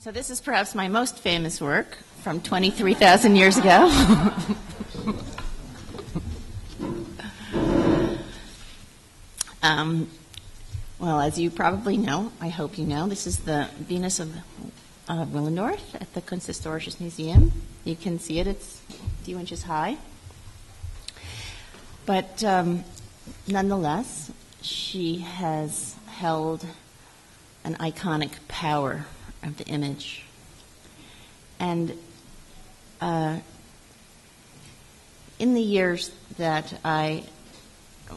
So this is perhaps my most famous work from 23,000 years ago. Well, as you probably know, I hope you know, this is the Venus of Willendorf at the Kunsthistorisches Museum. You can see it, it's a few inches high. But nonetheless, she has held an iconic power of the image. And in the years that I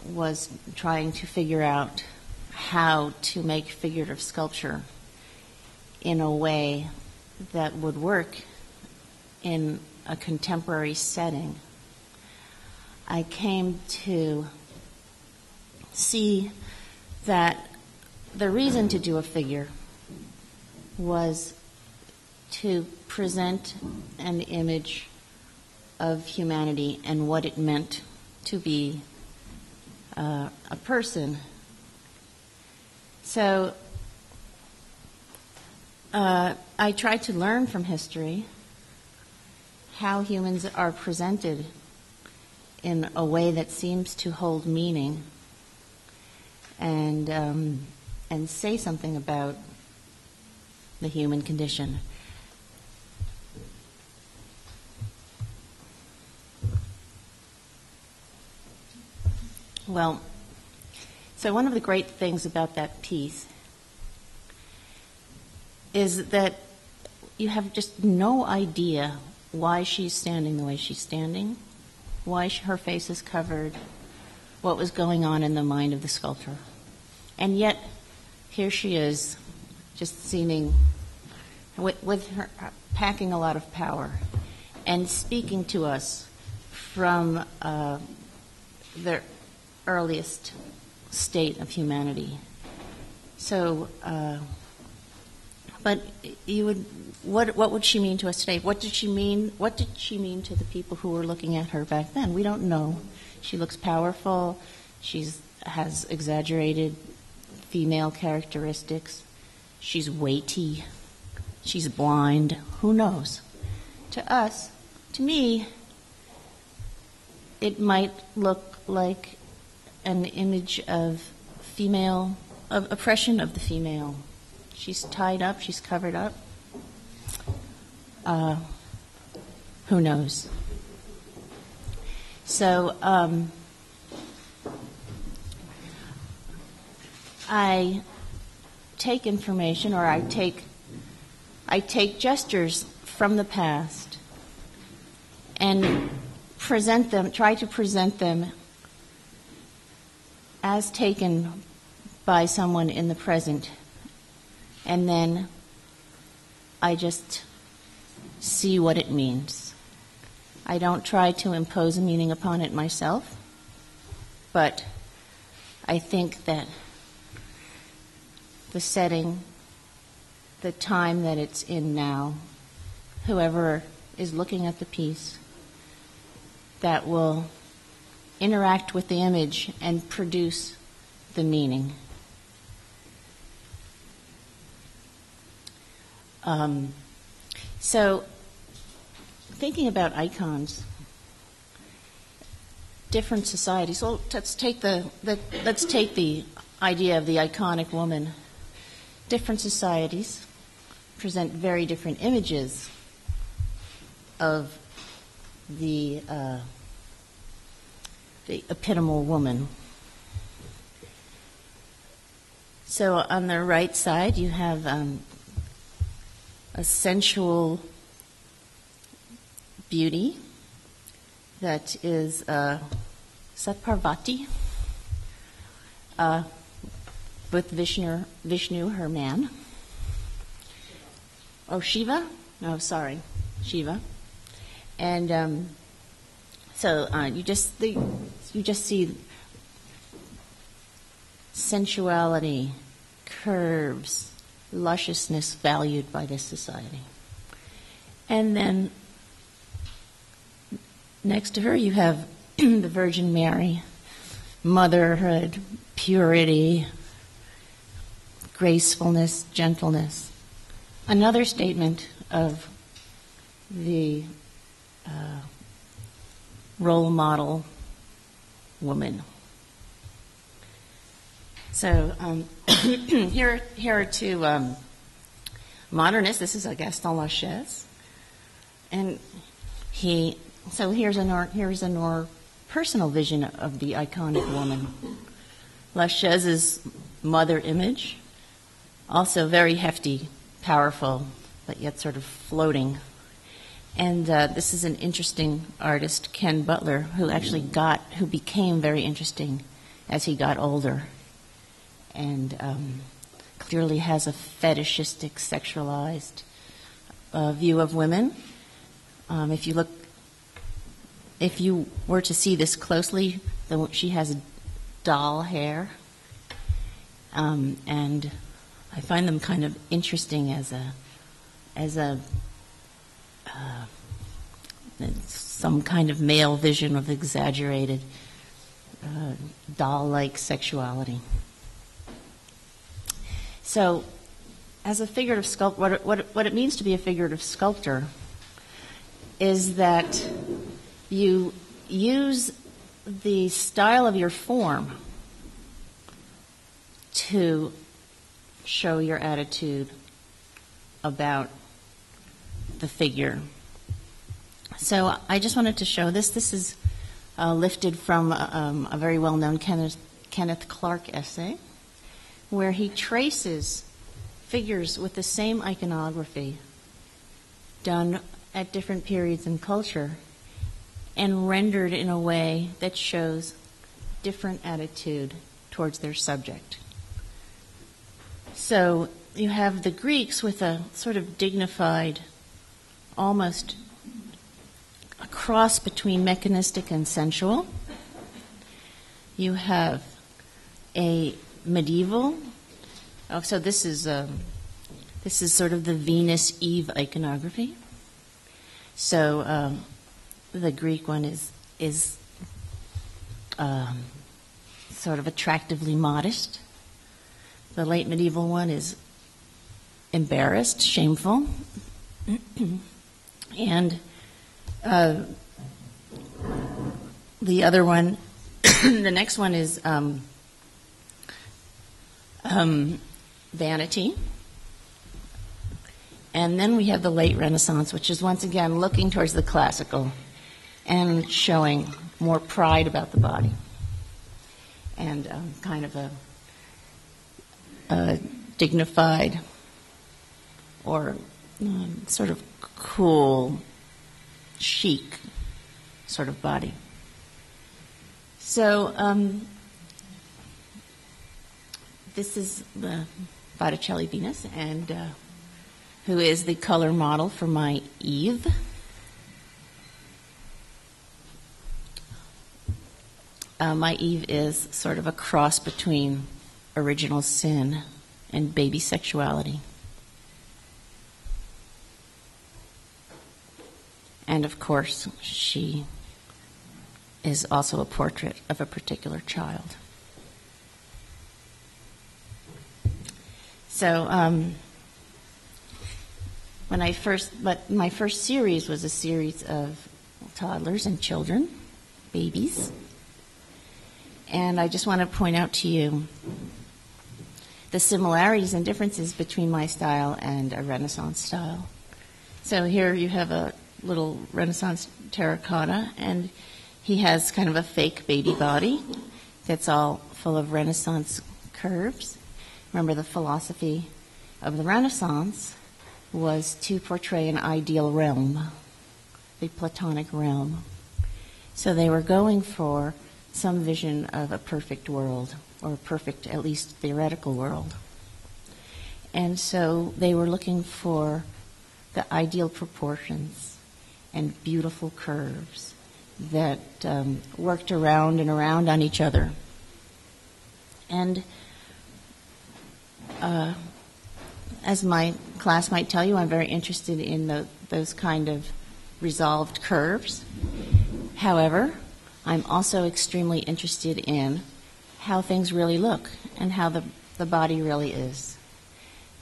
was trying to figure out how to make figurative sculpture in a way that would work in a contemporary setting, I came to see that the reason to do a figure was to present an image of humanity and what it meant to be a person. So I tried to learn from history how humans are presented in a way that seems to hold meaning and say something about the human condition. Well, so one of the great things about that piece is that you have just no idea why she's standing the way she's standing, why her face is covered, what was going on in the mind of the sculptor. And yet, here she is, just seeming, with her packing a lot of power, and speaking to us from the earliest state of humanity. So, but you would, what would she mean to us today? What did she mean? What did she mean to the people who were looking at her back then? We don't know. She looks powerful. She has exaggerated female characteristics. She's weighty. She's blind. Who knows? To us, to me, it might look like an image of female, of oppression of the female. She's tied up, she's covered up. Who knows? So I take information, or I take gestures from the past and present them, try to present them as taken by someone in the present. And then I just see what it means. I don't try to impose a meaning upon it myself, but I think that the setting, the time that it's in now, whoever is looking at the piece, that will interact with the image and produce the meaning. So, thinking about icons, different societies. So let's take the idea of the iconic woman. Different societies present very different images of the epitomal woman. So on the right side, you have a sensual beauty that is Satparvati with Vishnu, her man. Shiva. And you just see sensuality, curves, lusciousness valued by this society. And then next to her, you have the Virgin Mary, motherhood, purity, gracefulness, gentleness. Another statement of the role model woman. So here are two modernists. This is a Gaston Lachaise, and he. So here's a more personal vision of the iconic woman. Lachaise's mother image, also very hefty, powerful, but yet sort of floating. And this is an interesting artist, Ken Butler, who actually became very interesting as he got older, and clearly has a fetishistic, sexualized view of women. If you were to see this closely, she has doll hair, and I find them kind of interesting as some kind of male vision of exaggerated doll-like sexuality. So, as a figurative sculptor, what it means to be a figurative sculptor is that you use the style of your form to show your attitude about the figure. So I just wanted to show this. This is lifted from a very well-known Kenneth Clark essay, where he traces figures with the same iconography done at different periods in culture, and rendered in a way that shows different attitude towards their subject. So you have the Greeks with a sort of dignified, almost a cross between mechanistic and sensual. You have a medieval. Oh, so this is sort of the Venus Eve iconography. So. The Greek one is sort of attractively modest. The late medieval one is embarrassed, shameful, and the other one, the next one is vanity. And then we have the late Renaissance, which is once again looking towards the classical and showing more pride about the body, and kind of a dignified or sort of cool, chic sort of body. So this is the Botticelli Venus, and who is the color model for my Eve. My Eve is sort of a cross between original sin and baby sexuality. And of course, she is also a portrait of a particular child. So, my first series was a series of toddlers and children, babies. And I just want to point out to you the similarities and differences between my style and a Renaissance style. So here you have a little Renaissance terracotta, and he has kind of a fake baby body that's all full of Renaissance curves. Remember, the philosophy of the Renaissance was to portray an ideal realm, the Platonic realm. So they were going for some vision of a perfect world, or a perfect, at least theoretical world. And so they were looking for the ideal proportions and beautiful curves that worked around and around on each other. And as my class might tell you, I'm very interested in those kind of resolved curves. However, I'm also extremely interested in how things really look and how the body really is.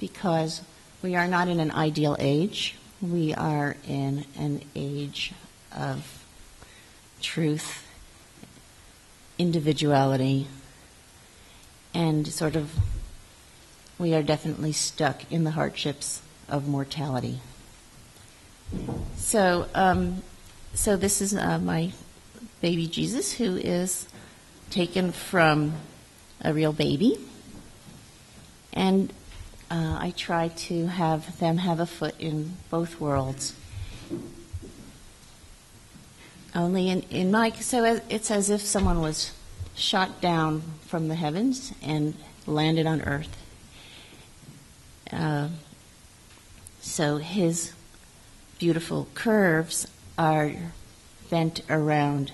Because We are not in an ideal age. We are in an age of truth, individuality, and sort of we are definitely stuck in the hardships of mortality. So, so this is my baby Jesus, who is taken from a real baby, and I try to have them have a foot in both worlds. Only in my, so it's as if someone was shot down from the heavens and landed on earth. So his beautiful curves are bent around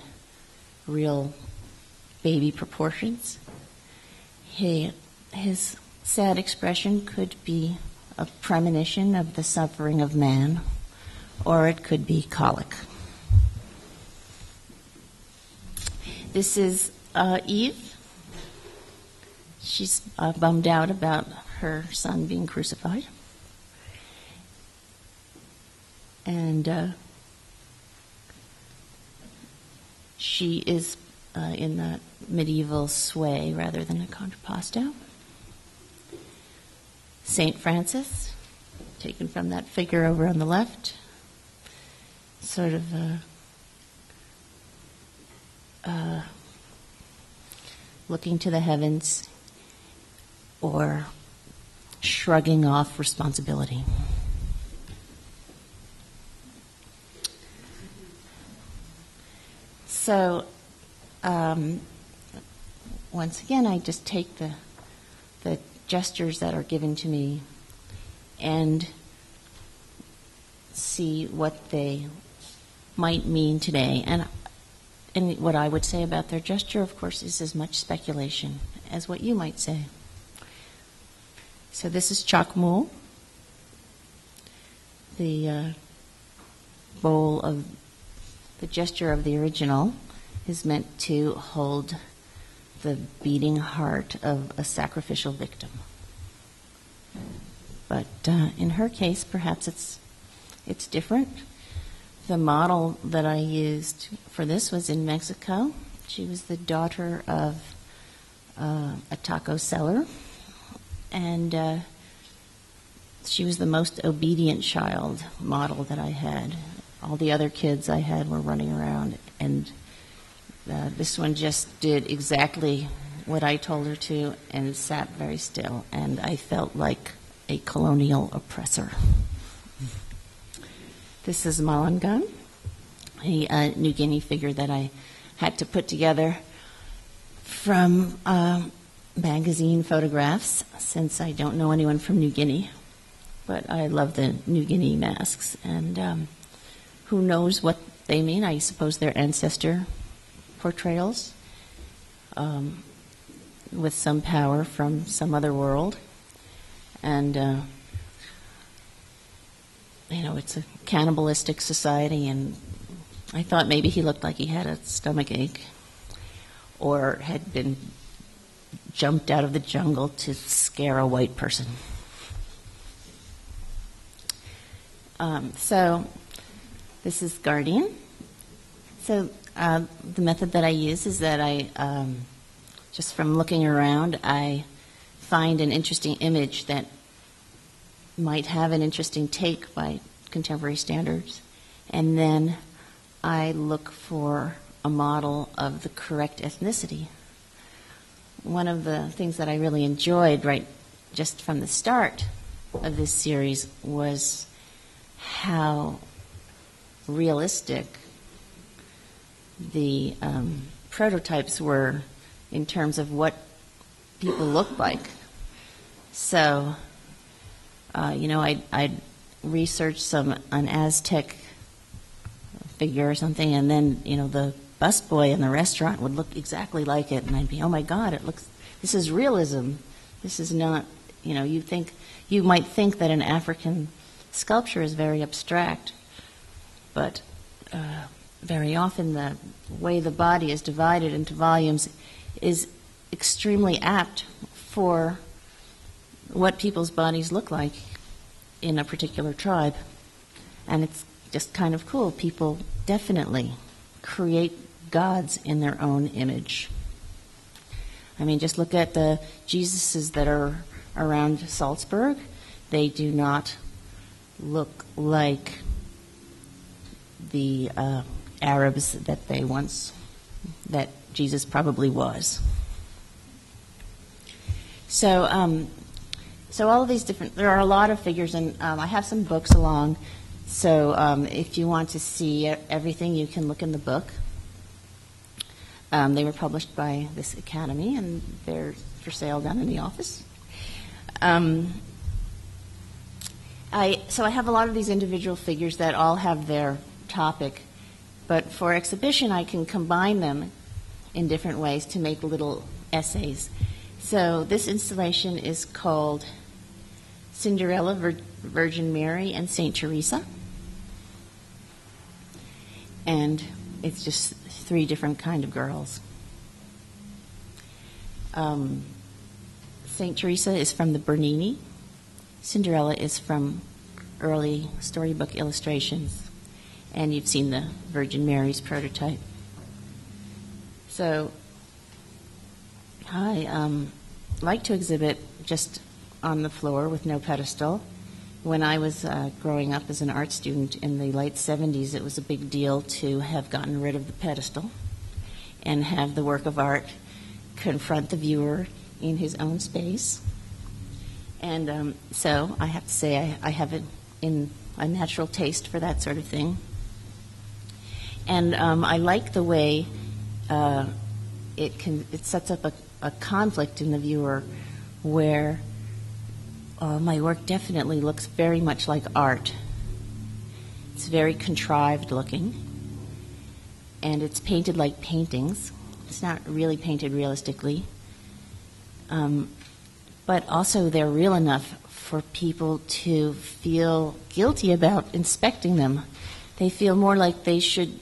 real baby proportions. His sad expression could be a premonition of the suffering of man, or it could be colic. This is Eve. She's bummed out about her son being crucified. And she is in the medieval sway rather than a contrapposto. St. Francis, taken from that figure over on the left, sort of looking to the heavens or shrugging off responsibility. So, once again, I just take the gestures that are given to me and see what they might mean today. And what I would say about their gesture, of course, is as much speculation as what you might say. So this is Chac Mool, the bowl of the gesture of the original is meant to hold the beating heart of a sacrificial victim. But in her case, perhaps it's different. The model that I used for this was in Mexico. She was the daughter of a taco seller, and she was the most obedient child model that I had. All the other kids I had were running around, and this one just did exactly what I told her to and sat very still, and I felt like a colonial oppressor. This is Malangan, a New Guinea figure that I had to put together from magazine photographs, since I don't know anyone from New Guinea, but I love the New Guinea masks, and who knows what they mean? I suppose they're ancestor portrayals with some power from some other world. And, you know, it's a cannibalistic society, and I thought maybe he looked like he had a stomach ache or had been jumped out of the jungle to scare a white person. So... this is Guardian. So the method that I use is that I, just from looking around, I find an interesting image that might have an interesting take by contemporary standards. And then I look for a model of the correct ethnicity. One of the things that I really enjoyed right just from the start of this series was how realistic the prototypes were in terms of what people look like. So, you know, I researched an Aztec figure or something, and then, you know, the busboy in the restaurant would look exactly like it, and I'd be, oh my God, it looks, this is realism. This is not, you know, you might think that an African sculpture is very abstract, but very often the way the body is divided into volumes is extremely apt for what people's bodies look like. in a particular tribe. And it's just kind of cool. People definitely create gods in their own image. I mean, just look at the Jesuses that are around Salzburg. They do not look like the Arabs that they once, that Jesus probably was. So, so all of these different, there are a lot of figures, and I have some books along. So if you want to see everything, you can look in the book. They were published by this academy, and they're for sale down in the office. So I have a lot of these individual figures that all have their topic, but for exhibition I can combine them in different ways to make little essays. So this installation is called Cinderella, Virgin Mary, and Saint Teresa. And it's just three different kind of girls. Saint Teresa is from the Bernini. Cinderella is from early storybook illustrations. And you've seen the Virgin Mary's prototype. So I like to exhibit just on the floor with no pedestal. When I was growing up as an art student in the late 70s, it was a big deal to have gotten rid of the pedestal and have the work of art confront the viewer in his own space. And so I have to say I have a natural taste for that sort of thing. And I like the way it sets up a conflict in the viewer where my work definitely looks very much like art. It's very contrived looking, and it's painted like paintings. It's not really painted realistically, but also they're real enough for people to feel guilty about inspecting them. They feel more like they should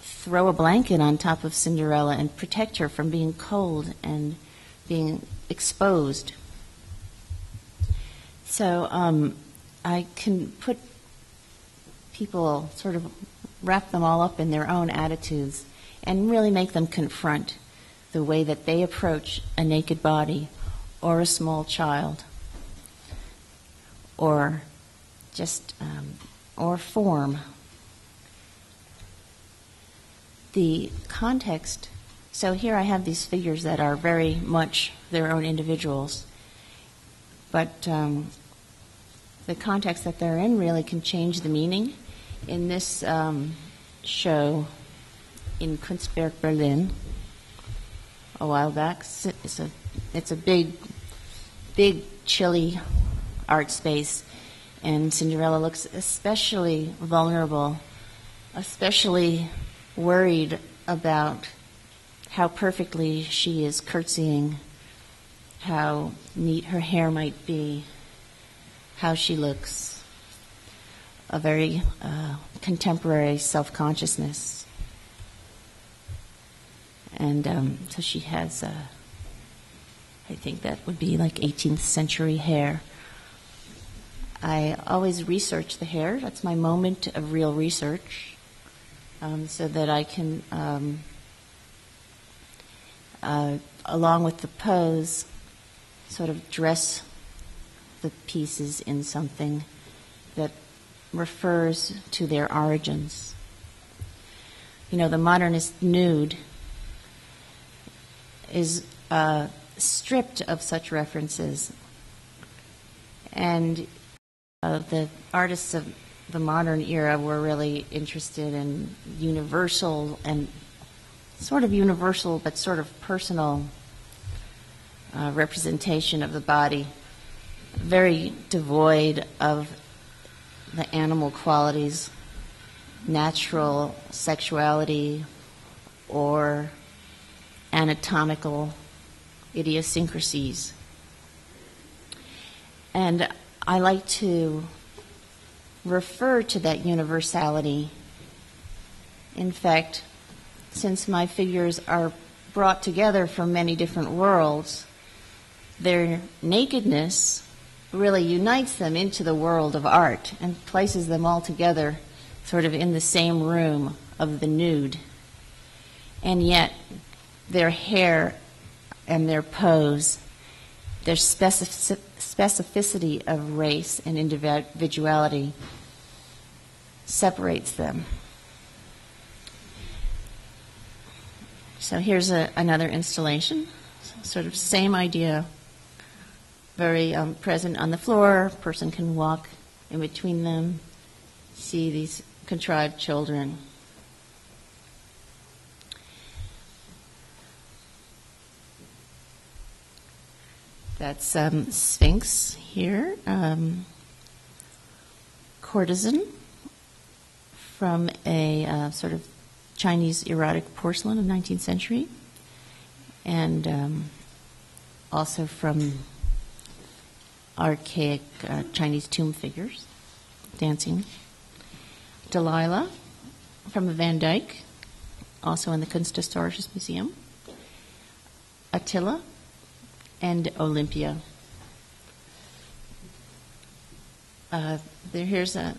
throw a blanket on top of Cinderella and protect her from being cold and being exposed. So I can put people, sort of wrap them all up in their own attitudes and really make them confront the way that they approach a naked body or a small child or just, or form. The context, so here I have these figures that are very much their own individuals, but the context that they're in really can change the meaning. In this show in Kunzberg Berlin a while back, it's a big, big, chilly art space, and Cinderella looks especially vulnerable, especially worried about how perfectly she is curtsying, how neat her hair might be, how she looks, a very contemporary self-consciousness. And so she has, I think that would be like 18th century hair. I always research the hair. That's my moment of real research, so that I can, along with the pose, sort of dress the pieces in something that refers to their origins. You know, the modernist nude is stripped of such references, and the artists of the modern era were really interested in universal and sort of universal but sort of personal representation of the body, very devoid of the animal qualities, natural sexuality, or anatomical idiosyncrasies. And I like to refer to that universality. In fact, since my figures are brought together from many different worlds, their nakedness really unites them into the world of art and places them all together sort of in the same room of the nude. And yet their hair and their pose, their specificity of race and individuality separates them. So here's another installation, sort of same idea, very present on the floor. Person can walk in between them, see these contrived children. That's Sphinx here, courtesan from a sort of Chinese erotic porcelain of 19th century, and also from archaic Chinese tomb figures, dancing. Delilah from a Van Dyck, also in the Kunsthistorisches Museum. Attila and Olympia. Here's a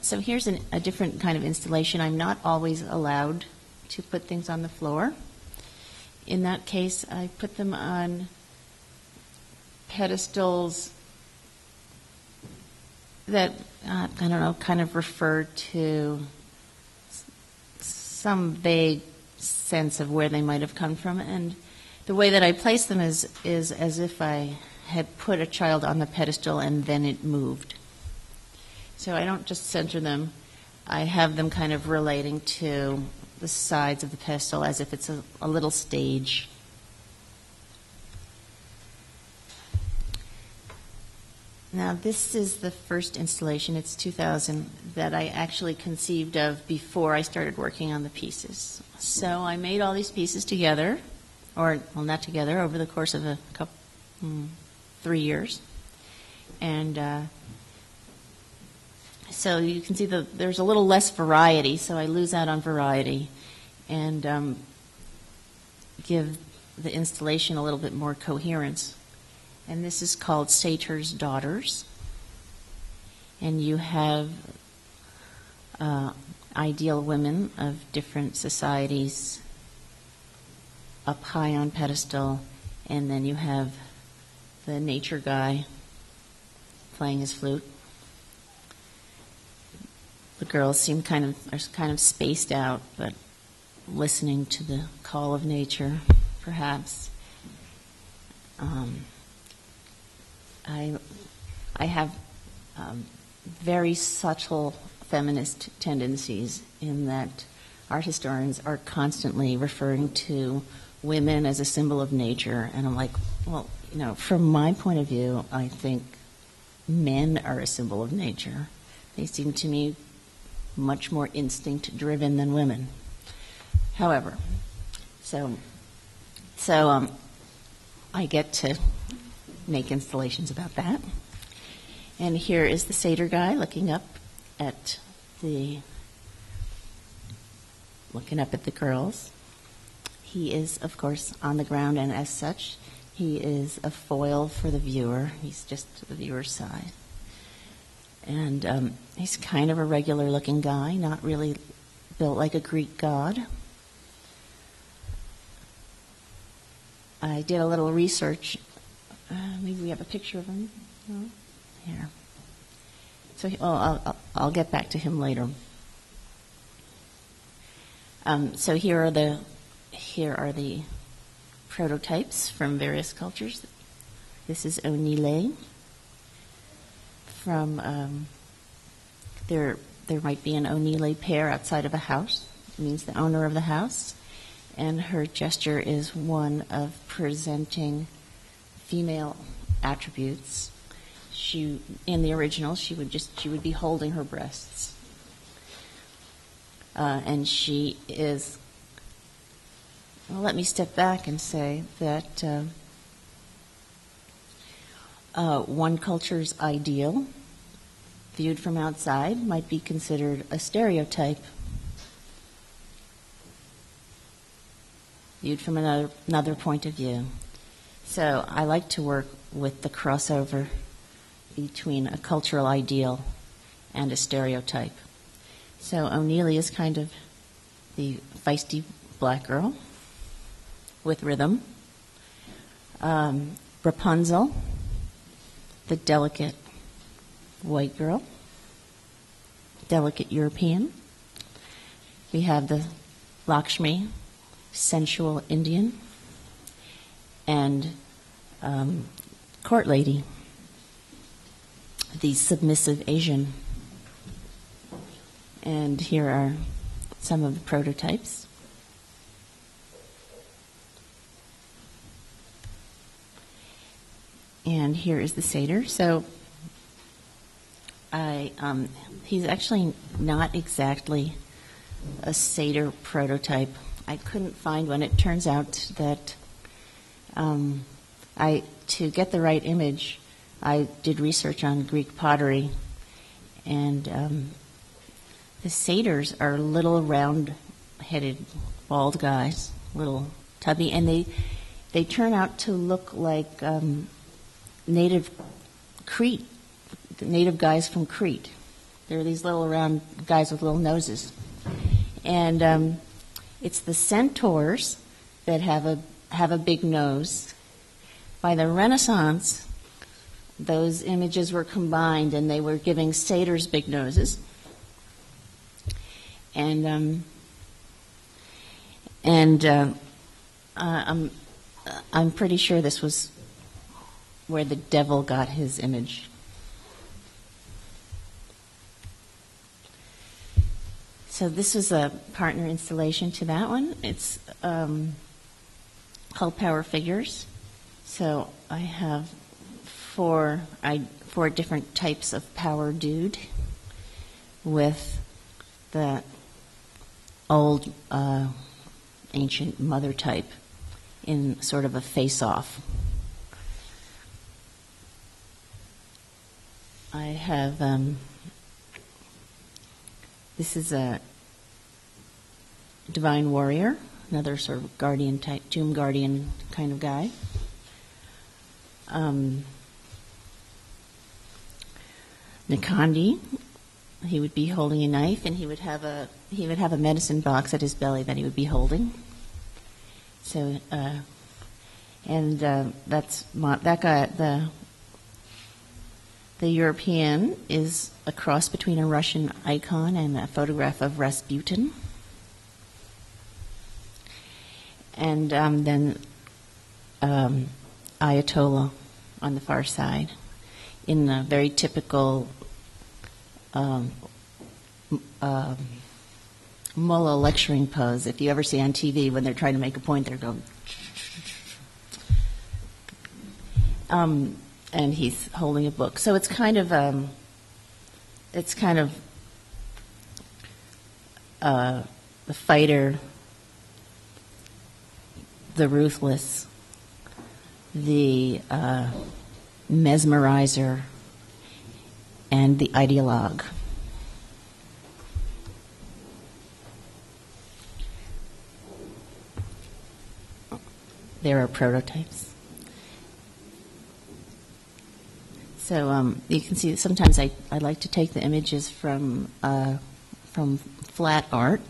different kind of installation. I'm not always allowed to put things on the floor. In that case, I put them on pedestals that, I don't know, kind of refer to some vague sense of where they might have come from. And the way that I place them is as if I had put a child on the pedestal and then it moved. So I don't just center them. I have them kind of relating to the sides of the pedestal as if it's a little stage. Now this is the first installation, it's 2000, that I actually conceived of before I started working on the pieces. So I made all these pieces together, or well, not together, over the course of a couple, 3 years. And so you can see that there's a little less variety, so I lose out on variety and give the installation a little bit more coherence. And this is called Satyr's Daughters. And you have ideal women of different societies up high on pedestal, and then you have the nature guy playing his flute. The girls seem are kind of spaced out, but listening to the call of nature, perhaps. I have very subtle feminist tendencies in that art historians are constantly referring to women as a symbol of nature, and I'm like, well, you know, from my point of view, I think men are a symbol of nature. They seem to me much more instinct-driven than women. However, so I get to make installations about that. And here is the satyr guy looking up at the girls. He is, of course, on the ground, and as such, he is a foil for the viewer. He's just the viewer's side. And he's kind of a regular-looking guy, not really built like a Greek god. I did a little research. Maybe we have a picture of him. No? Here. So I'll get back to him later. So here are the prototypes from various cultures. This is Onile. From there might be an Onile pair outside of a house. It means the owner of the house, and her gesture is one of presenting female attributes. She, in the original, she would be holding her breasts, and she is. Well, let me step back and say that. One culture's ideal, viewed from outside, might be considered a stereotype. Viewed from another point of view. So I like to work with the crossover between a cultural ideal and a stereotype. So Onile is kind of the feisty black girl with rhythm. Rapunzel, the delicate white girl, delicate European. We have the Lakshmi, sensual Indian, and court lady, the submissive Asian. And here are some of the prototypes. And here is the satyr. So he's actually not exactly a satyr prototype. I couldn't find one. It turns out that to get the right image, I did research on Greek pottery, and the satyrs are little round-headed, bald guys, little tubby, and they turn out to look like native guys from Crete. They're these little round guys with little noses. And it's the centaurs that have a big nose. By the Renaissance, those images were combined, and they were giving satyrs big noses. And I'm pretty sure this was where the devil got his image. So this is a partner installation to that one. It's called Power Figures. So I have four different types of power dude with the old ancient mother type in sort of a face-off. I have, this is a divine warrior, another sort of guardian type, tomb guardian kind of guy. Nikandi, he would be holding a knife, and he would have a medicine box at his belly that he would be holding. So, the European is a cross between a Russian icon and a photograph of Rasputin. And then Ayatollah on the far side in a very typical mullah lecturing pose. If you ever see on TV when they're trying to make a point, they're going... and he's holding a book, so it's kind of the fighter, the ruthless, the mesmerizer, and the ideologue. There are prototypes. So you can see that sometimes I like to take the images from flat art.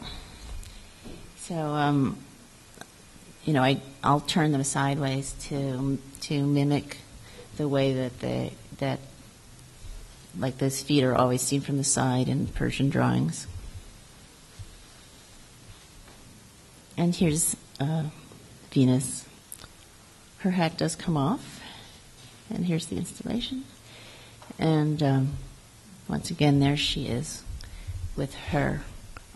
So I'll turn them sideways to mimic the way that like those feet are always seen from the side in Persian drawings. And here's Venus. Her hat does come off, and here's the installation. And once again, there she is with her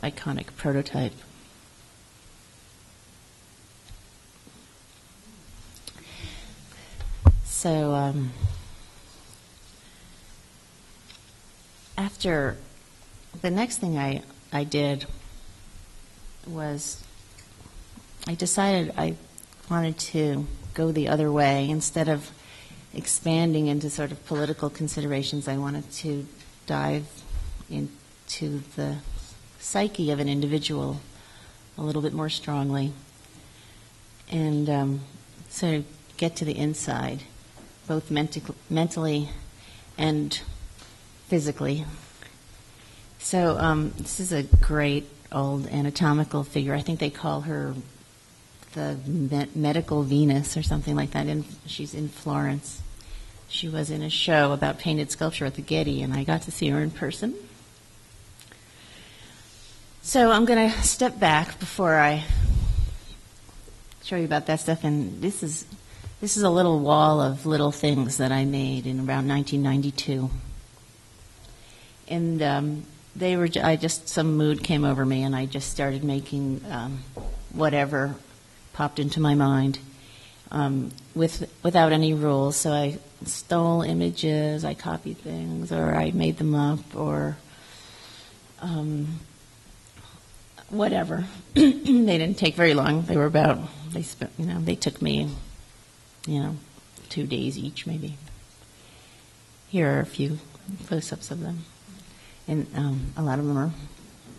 iconic prototype. So after the next thing I did was I decided I wanted to go the other way. Instead of expanding into sort of political considerations, I wanted to dive into the psyche of an individual a little bit more strongly and sort of get to the inside, both mentally and physically. So this is a great old anatomical figure. I think they call her the medical Venus or something like that. And she's in Florence. She was in a show about painted sculpture at the Getty, and I got to see her in person. So I'm going to step back before I show you about that stuff. And this is a little wall of little things that I made in around 1992. And they were, some mood came over me, and I just started making whatever popped into my mind without any rules. So I stole images, I copied things, or I made them up, or whatever. They didn't take very long. They were about, they took me, 2 days each maybe. Here are a few close-ups of them. And a lot of them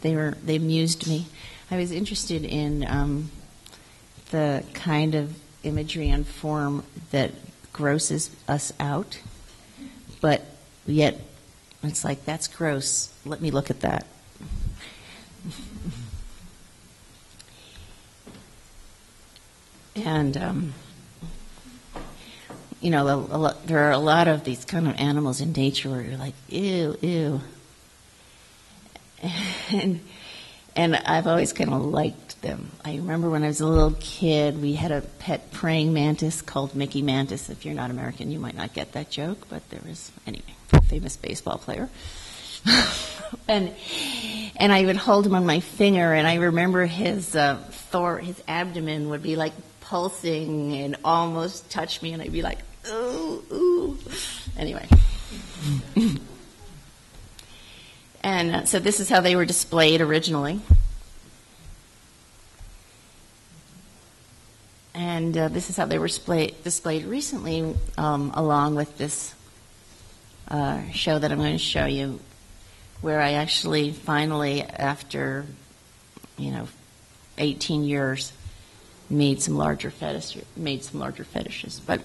they amused me. I was interested in the kind of imagery and form that grosses us out, but yet it's like, that's gross, let me look at that. And there are a lot of these kind of animals in nature where you're like, ew, ew. And I've always kind of liked them. I remember when I was a little kid, we had a pet praying mantis called Mickey Mantis. If you're not American, you might not get that joke, but there was, anyway, a famous baseball player. And I would hold him on my finger, and I remember his abdomen would be like pulsing and almost touch me, and I'd be like, ooh, ooh. Anyway. And so this is how they were displayed originally. And this is how they were displayed recently, along with this show that I'm going to show you, where I actually finally, after 18 years, made some larger fetishes. But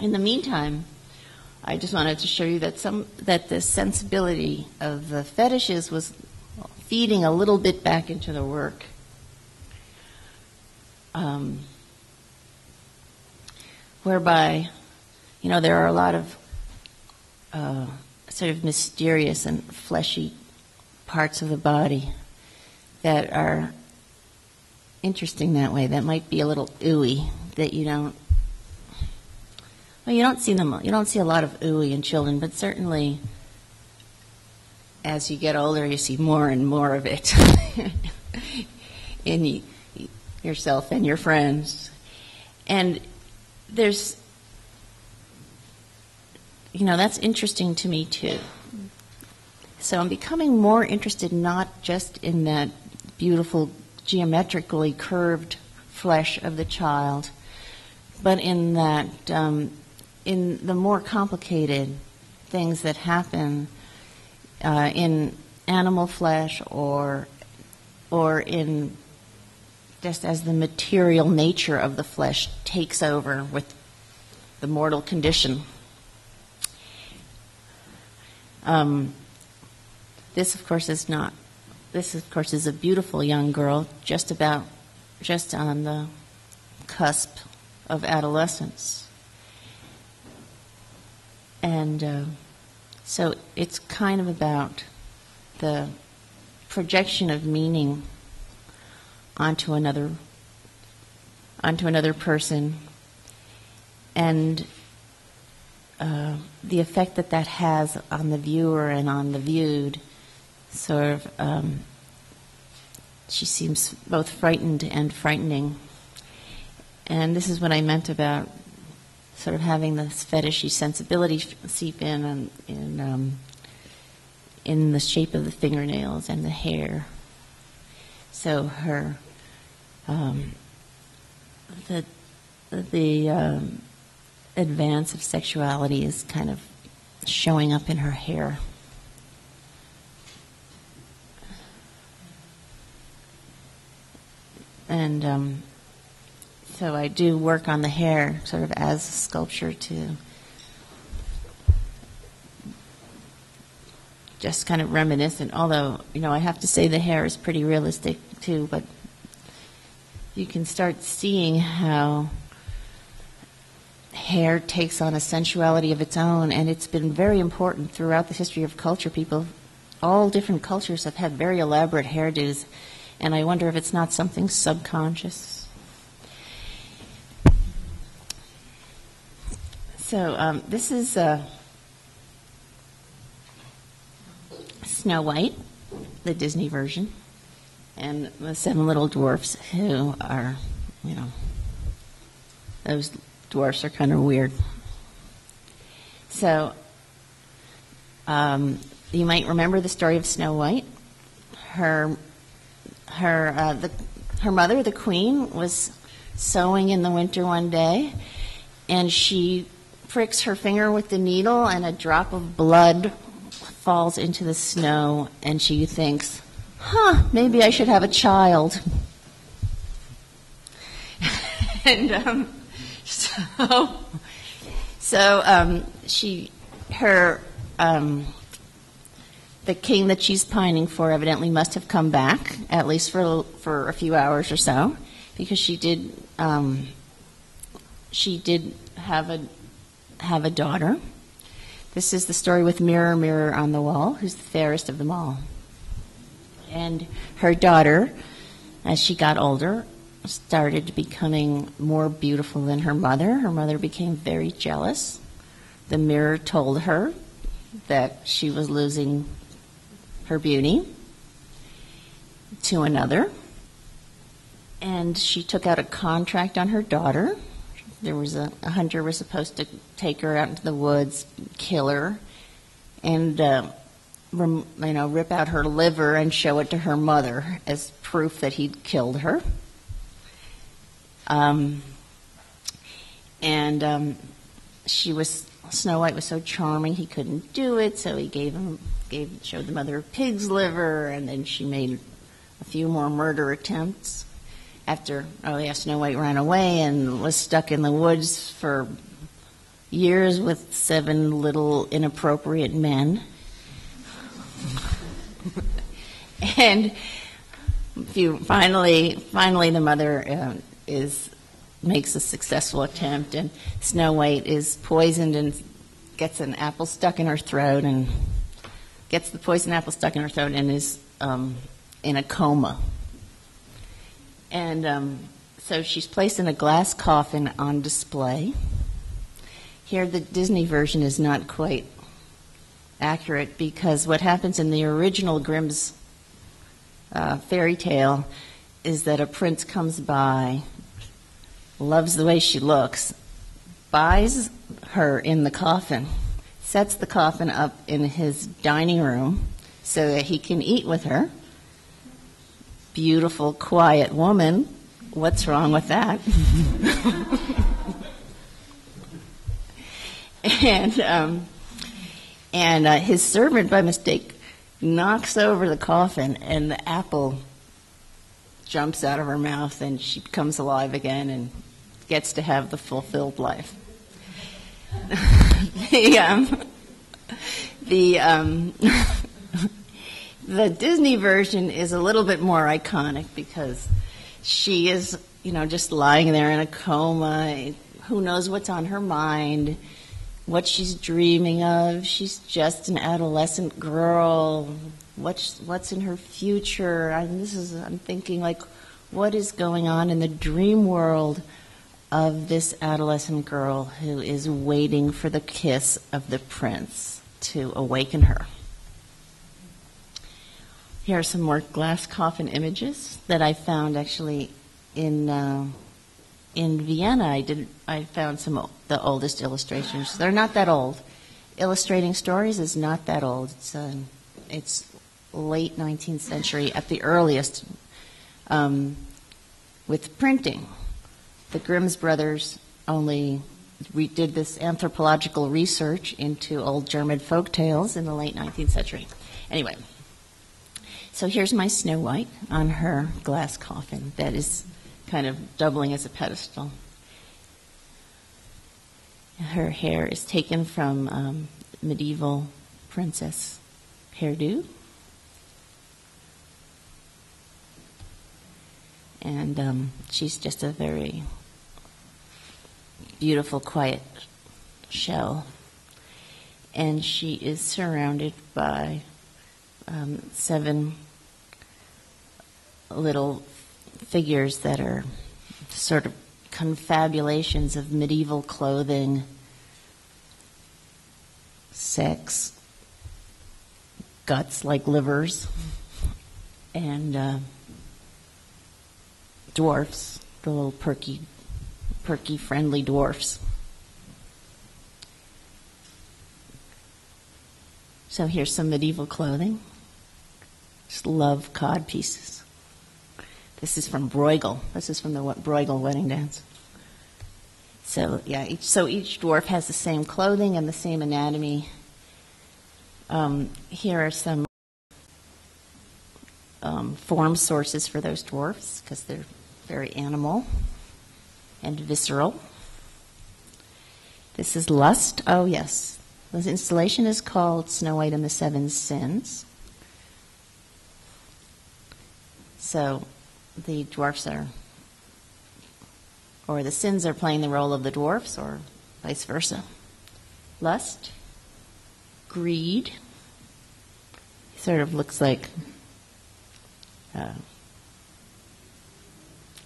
in the meantime, I just wanted to show you that the sensibility of the fetishes was feeding a little bit back into the work. Whereby, there are a lot of sort of mysterious and fleshy parts of the body that are interesting that way, that might be a little ooey, that you don't. Well, you don't see a lot of ooey in children, but certainly as you get older, you see more and more of it in yourself and your friends. And there's, that's interesting to me too. So I'm becoming more interested not just in that beautiful geometrically curved flesh of the child, but in that, in the more complicated things that happen in animal flesh or in just as the material nature of the flesh takes over with the mortal condition. This, of course, is not. This, of course, is a beautiful young girl, just on the cusp of adolescence. And so it's kind of about the projection of meaning onto another person, and the effect that that has on the viewer and on the viewed. Sort of, she seems both frightened and frightening. And this is what I meant about sort of having this fetishy sensibility seep in the shape of the fingernails and the hair. So her the advance of sexuality is kind of showing up in her hair. And so I do work on the hair sort of as a sculpture to just kind of reminiscent, although, you know, I have to say the hair is pretty realistic too, but you can start seeing how hair takes on a sensuality of its own, and it's been very important throughout the history of culture. People, all different cultures, have had very elaborate hairdos, and I wonder if it's not something subconscious. So this is Snow White, the Disney version, and the seven little dwarfs, who are, you know, those dwarfs are kind of weird. So you might remember the story of Snow White. Her mother, the queen, was sewing in the winter one day, and she pricks her finger with the needle, and a drop of blood falls into the snow, and she thinks, huh, maybe I should have a child. And the king that she's pining for evidently must have come back, at least for a few hours or so, because she did have a daughter. This is the story with Mirror, Mirror on the Wall, who's the fairest of them all. And her daughter, as she got older, started becoming more beautiful than her mother. Her mother became very jealous. The mirror told her that she was losing her beauty to another. And she took out a contract on her daughter. There was a hunter was supposed to take her out into the woods, kill her, and rip out her liver and show it to her mother as proof that he'd killed her. Snow White was so charming he couldn't do it, so he showed the mother a pig's liver, and then she made a few more murder attempts. Snow White ran away and was stuck in the woods for years with seven little inappropriate men. And finally the mother makes a successful attempt, and Snow White is poisoned and gets an apple stuck in her throat, and gets the poison apple stuck in her throat, and is in a coma. And so she's placed in a glass coffin on display. Here the Disney version is not quite accurate, because what happens in the original Grimm's fairy tale is that a prince comes by, loves the way she looks, buys her in the coffin, sets the coffin up in his dining room so that he can eat with her. Beautiful, quiet woman. What's wrong with that? And his servant, by mistake, knocks over the coffin, and the apple jumps out of her mouth, and she becomes alive again and gets to have the fulfilled life. The Disney version is a little bit more iconic, because she is, you know, just lying there in a coma. Who knows what's on her mind, what she's dreaming of. She's just an adolescent girl. What's in her future? I'm thinking, like, what is going on in the dream world of this adolescent girl who is waiting for the kiss of the prince to awaken her? Here are some more glass coffin images that I found actually in Vienna. I found the oldest illustrations. They're not that old. Illustrating stories is not that old. It's late 19th century at the earliest, with printing. The Grimm's brothers did this anthropological research into old German folk tales in the late 19th century. Anyway. So here's my Snow White on her glass coffin that is kind of doubling as a pedestal. Her hair is taken from medieval princess hairdo. And she's just a very beautiful, quiet shell. And she is surrounded by seven little figures that are sort of confabulations of medieval clothing, sex, guts like livers, and dwarfs, the little perky, friendly dwarfs. So here's some medieval clothing. Just love cod pieces. This is from Bruegel. This is from the Bruegel wedding dance. So yeah, each dwarf has the same clothing and the same anatomy. Here are some form sources for those dwarfs because they're very animal and visceral. This is lust. Oh yes, this installation is called Snow White and the Seven Sins. So the dwarfs are, or the sins are playing the role of the dwarfs, or vice versa. Lust, greed, sort of looks like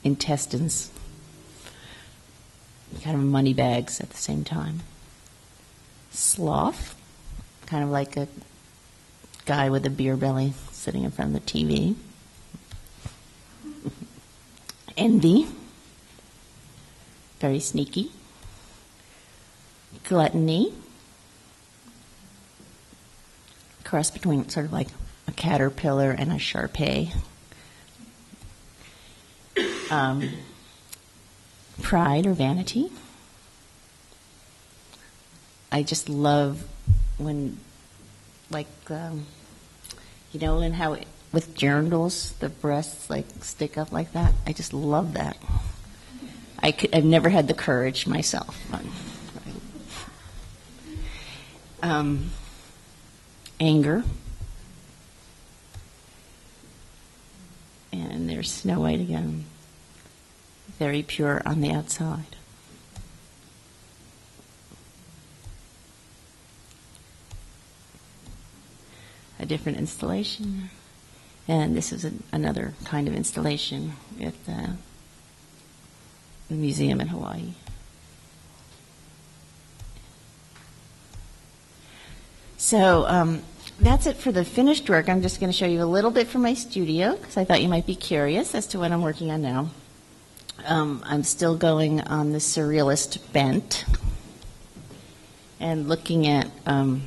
intestines, kind of money bags at the same time. Sloth, kind of like a guy with a beer belly sitting in front of the TV. Envy, very sneaky. Gluttony, cross between sort of like a caterpillar and a Shar Pei. Pride or vanity. I just love when, like, you know, and how it, with journals, the breasts like stick up like that. I just love that. I've never had the courage myself. But, anger. And there's Snow White again. Very pure on the outside. A different installation. And this is another kind of installation at the museum in Hawaii. So that's it for the finished work. I'm just going to show you a little bit from my studio because I thought you might be curious as to what I'm working on now. I'm still going on the surrealist bent and looking at, you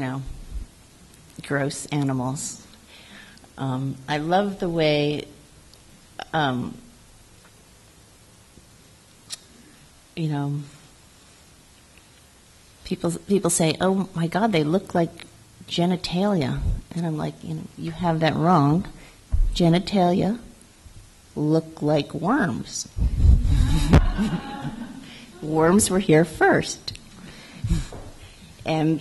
know, gross animals. I love the way, you know, people say, "Oh my God, they look like genitalia," and I'm like, you know, you have that wrong. Genitalia look like worms. Worms were here first, and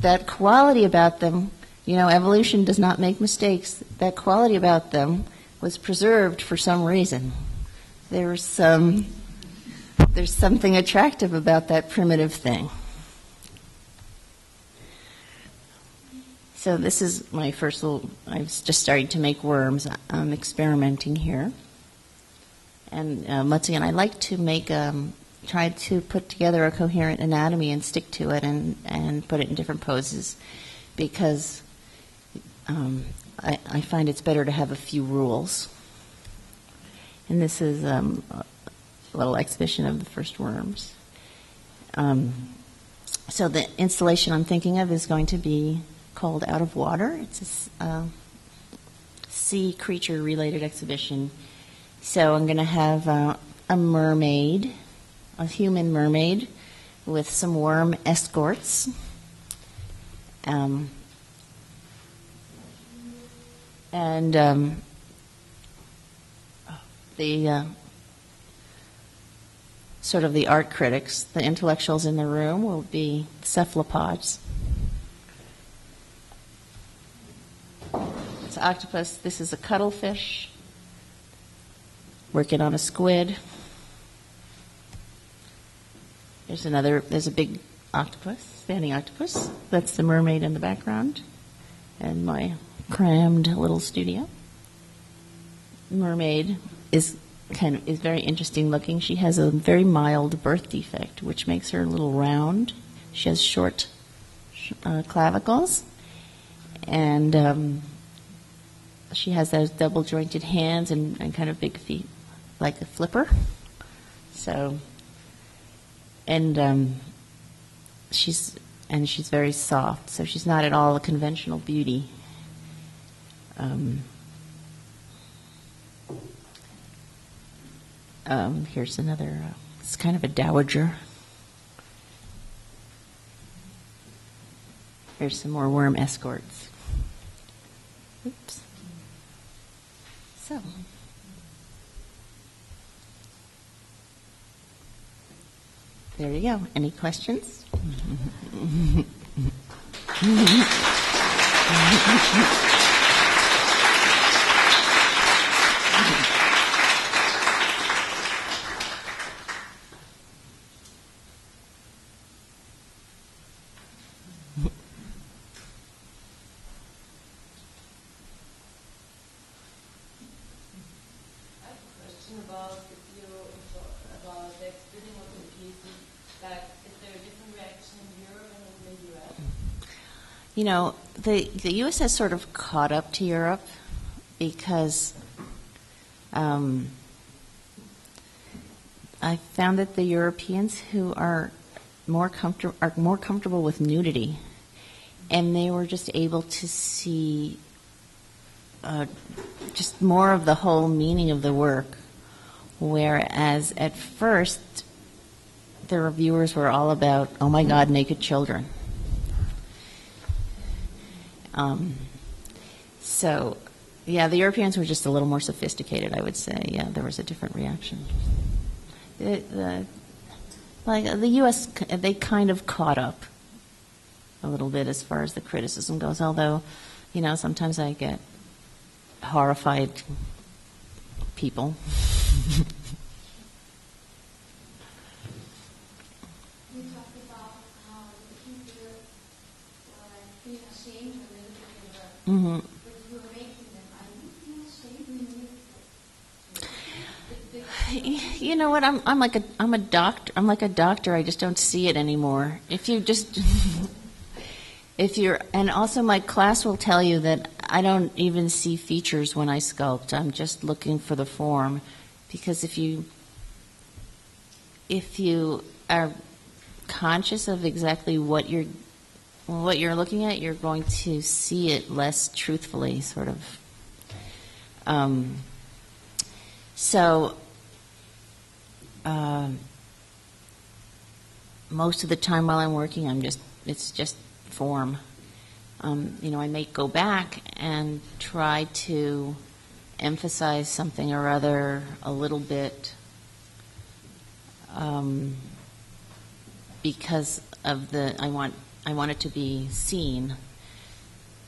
that quality about them. You know, evolution does not make mistakes. That quality about them was preserved for some reason. There's something attractive about that primitive thing. So this is my first little, I've just started to make worms. I'm experimenting here. And once again, I like to make, try to put together a coherent anatomy and stick to it and put it in different poses because I find it's better to have a few rules. And this is a little exhibition of the first worms. So the installation I'm thinking of is going to be called Out of Water. It's a sea creature related exhibition. So I'm going to have a mermaid, a human mermaid with some worm escorts. The sort of the art critics, the intellectuals in the room will be cephalopods. It's octopus. This is a cuttlefish working on a squid. There's another, there's a big octopus, standing octopus. That's the mermaid in the background and my crammed little studio. Mermaid is very interesting looking. She has a very mild birth defect, which makes her a little round. She has short clavicles, and she has those double-jointed hands and kind of big feet, like a flipper. So, and she's very soft. So she's not at all a conventional beauty. Here's another, it's kind of a dowager. Here's some more worm escorts. Oops. So. There you go. Any questions? You know, the U.S. has sort of caught up to Europe because I found that the Europeans who are more comfortable with nudity, and they were just able to see just more of the whole meaning of the work, whereas at first the reviewers were all about, oh my God, naked children. So, yeah, the Europeans were just a little more sophisticated, I would say. Yeah, there was a different reaction. The U.S., they kind of caught up a little bit as far as the criticism goes, although, you know, sometimes I get horrified people. Mm-hmm. You know what? I'm like a doctor. I just don't see it anymore. And also my class will tell you that I don't even see features when I sculpt. I'm just looking for the form, because if you are conscious of exactly what you're looking at, you're going to see it less truthfully, sort of. Most of the time while I'm working, it's just form. You know, I may go back and try to emphasize something or other a little bit, because of I want it to be seen,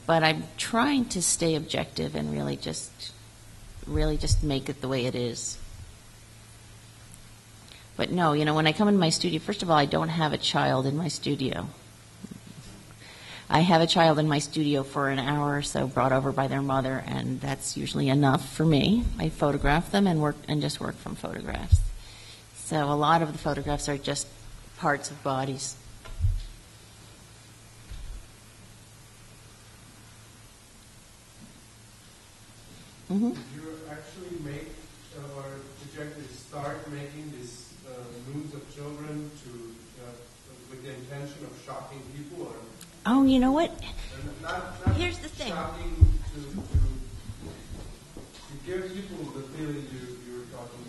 but I'm trying to stay objective and really just make it the way it is. But no, you know, when I come in my studio, first of all, I don't have a child in my studio. I have a child in my studio for an hour or so, brought over by their mother, and that's usually enough for me. I photograph them and just work from photographs. So a lot of the photographs are just parts of bodies. Mm-hmm. Did you actually make, or did you actually start making these nudes of children with the intention of shocking people? Or oh, you know what? Not here's the thing. Shocking to give people the feeling you were talking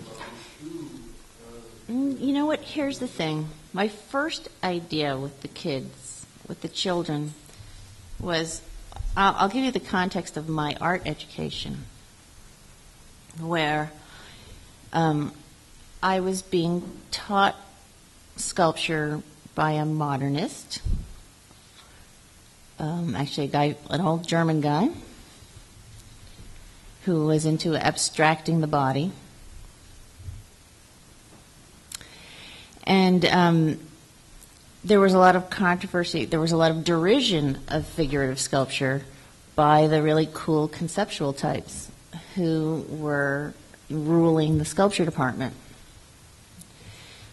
about. You know what? Here's the thing. My first idea with the kids, with the children, was I'll give you the context of my art education, where I was being taught sculpture by a modernist, actually an old German guy, who was into abstracting the body. And there was a lot of controversy, there was a lot of derision of figurative sculpture by the really cool conceptual types who were ruling the sculpture department.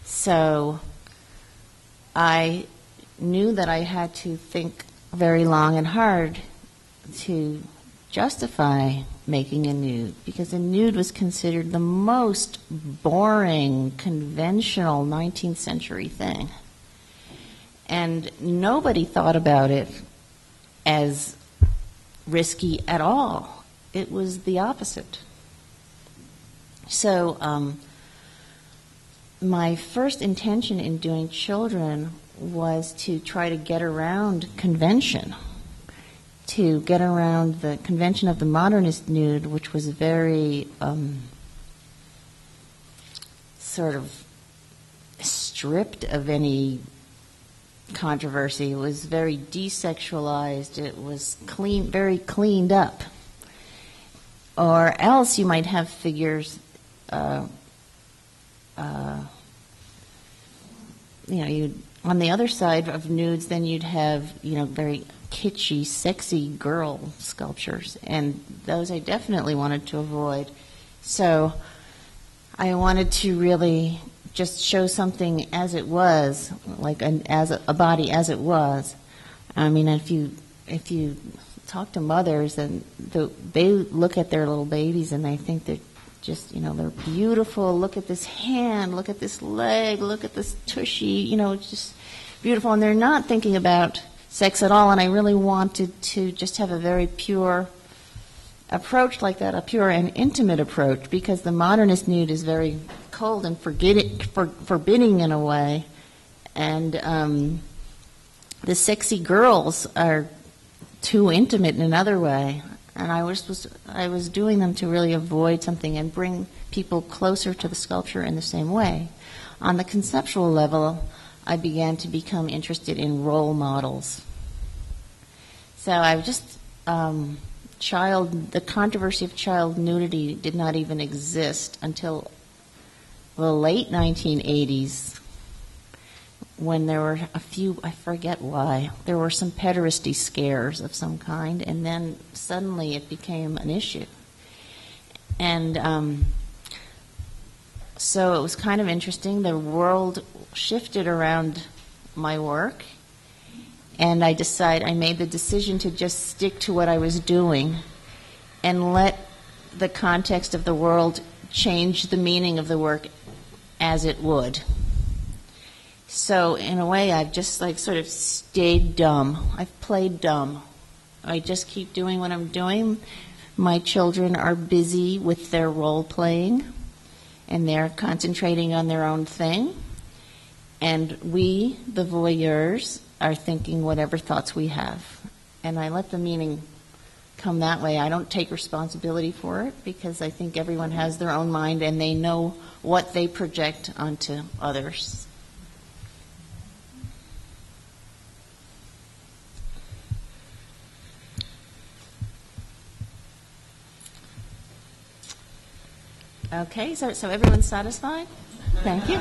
So I knew that I had to think very long and hard to justify making a nude, because a nude was considered the most boring, conventional 19th century thing. And nobody thought about it as risky at all. It was the opposite. So my first intention in doing children was to try to get around convention, to get around the convention of the modernist nude, which was very sort of stripped of any controversy. It was very desexualized. It was clean, very cleaned up. Or else you might have figures, you know, on the other side of nudes, then you'd have, you know, very kitschy, sexy girl sculptures, and those I definitely wanted to avoid. So I wanted to really just show something as it was, like as a body as it was. I mean, if you talk to mothers, and they look at their little babies and they think they're just, you know, they're beautiful. Look at this hand, look at this leg, look at this tushy, you know, it's just beautiful. And they're not thinking about sex at all, and I really wanted to just have a very pure approach like that, a pure and intimate approach, because the modernist nude is very cold and forbidding in a way, and the sexy girls are too intimate in another way. And I was doing them to really avoid something and bring people closer to the sculpture in the same way. On the conceptual level, I began to become interested in role models. So I just, the controversy of child nudity did not even exist until the late 1980s, when there were a few, I forget why, there were some pederasty scares of some kind, and then suddenly it became an issue. And so it was kind of interesting. The world shifted around my work, and I made the decision to just stick to what I was doing and let the context of the world change the meaning of the work as it would. So in a way, I've just like sort of stayed dumb. I've played dumb. I just keep doing what I'm doing. My children are busy with their role playing, and they're concentrating on their own thing. And we, the voyeurs, are thinking whatever thoughts we have. And I let the meaning come that way. I don't take responsibility for it, because I think everyone has their own mind and they know what they project onto others. Okay, so everyone's satisfied? Thank you.